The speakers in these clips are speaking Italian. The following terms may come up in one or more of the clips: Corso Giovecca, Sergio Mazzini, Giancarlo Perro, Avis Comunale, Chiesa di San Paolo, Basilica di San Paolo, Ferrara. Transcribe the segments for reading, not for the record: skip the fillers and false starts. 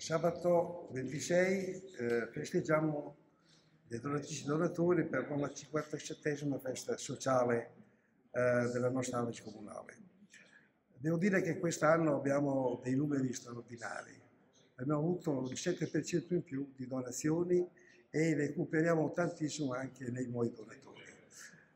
Sabato 26 festeggiamo le donatrici e donatori per la 57ª festa sociale della nostra Avis Comunale. Devo dire che quest'anno abbiamo dei numeri straordinari. Abbiamo avuto un 7% in più di donazioni e recuperiamo tantissimo anche nei nuovi donatori.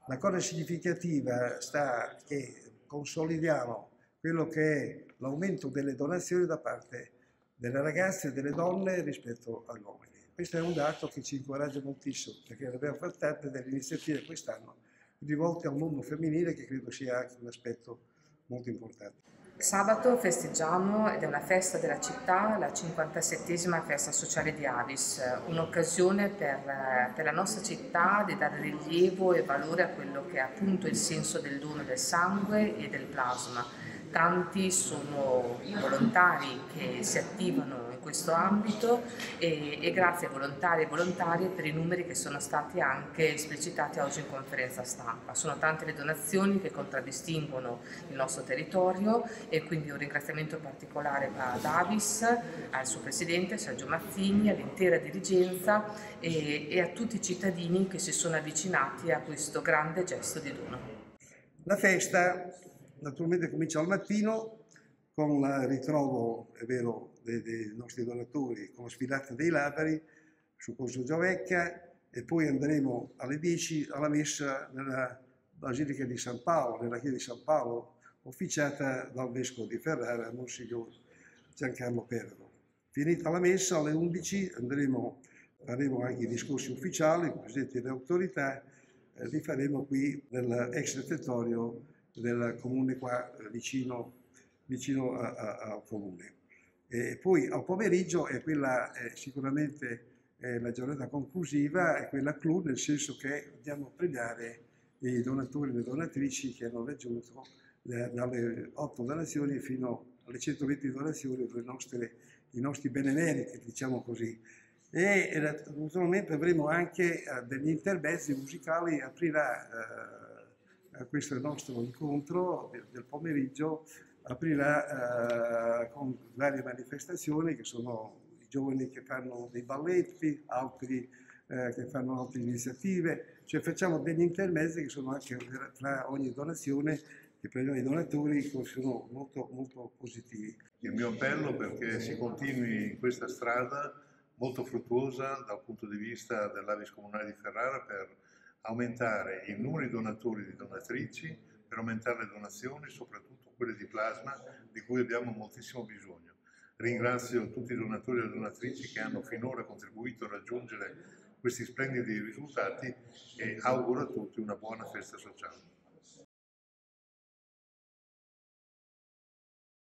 La cosa significativa sta che consolidiamo quello che è l'aumento delle donazioni da parte delle ragazze e delle donne rispetto agli uomini. Questo è un dato che ci incoraggia moltissimo, perché abbiamo fatto tante delle iniziative quest'anno rivolte al mondo femminile, che credo sia anche un aspetto molto importante. Sabato festeggiamo, ed è una festa della città, la 57ª festa sociale di Avis, un'occasione per la nostra città di dare rilievo e valore a quello che è appunto il senso del dono del sangue e del plasma. Tanti sono i volontari che si attivano in questo ambito e grazie ai volontari e volontarie per i numeri che sono stati anche esplicitati oggi in conferenza stampa. Sono tante le donazioni che contraddistinguono il nostro territorio e quindi un ringraziamento particolare ad Avis, al suo presidente Sergio Mazzini, all'intera dirigenza e a tutti i cittadini che si sono avvicinati a questo grande gesto di dono. La festa naturalmente comincia al mattino con il ritrovo, è vero, dei nostri donatori con la sfilata dei laberi su Corso Giovecca e poi andremo alle 10 alla messa nella Basilica di San Paolo, nella Chiesa di San Paolo, officiata dal vescovo di Ferrara, Monsignor Giancarlo Perro. Finita la messa alle 11 faremo anche i discorsi ufficiali, i presidenti delle autorità, li faremo qui nell'ex refettorio del comune qua vicino al comune. E poi al pomeriggio è quella sicuramente la giornata conclusiva, è quella clou, nel senso che andiamo a premiare i donatori e le donatrici che hanno raggiunto dalle 8 donazioni fino alle 120 donazioni i nostri benemeriti, diciamo così. E naturalmente avremo anche degli intermezzi musicali, a questo nostro incontro del pomeriggio aprirà con varie manifestazioni che sono i giovani che fanno dei balletti, altri che fanno altre iniziative, cioè facciamo degli intermezzi che sono anche tra ogni donazione, che per noi donatori sono molto, molto positivi. Il mio appello perché si continui in questa strada molto fruttuosa dal punto di vista dell'Avis Comunale di Ferrara per aumentare il numero di donatori e di donatrici, per aumentare le donazioni, soprattutto quelle di plasma, di cui abbiamo moltissimo bisogno. Ringrazio tutti i donatori e le donatrici che hanno finora contribuito a raggiungere questi splendidi risultati e auguro a tutti una buona festa sociale.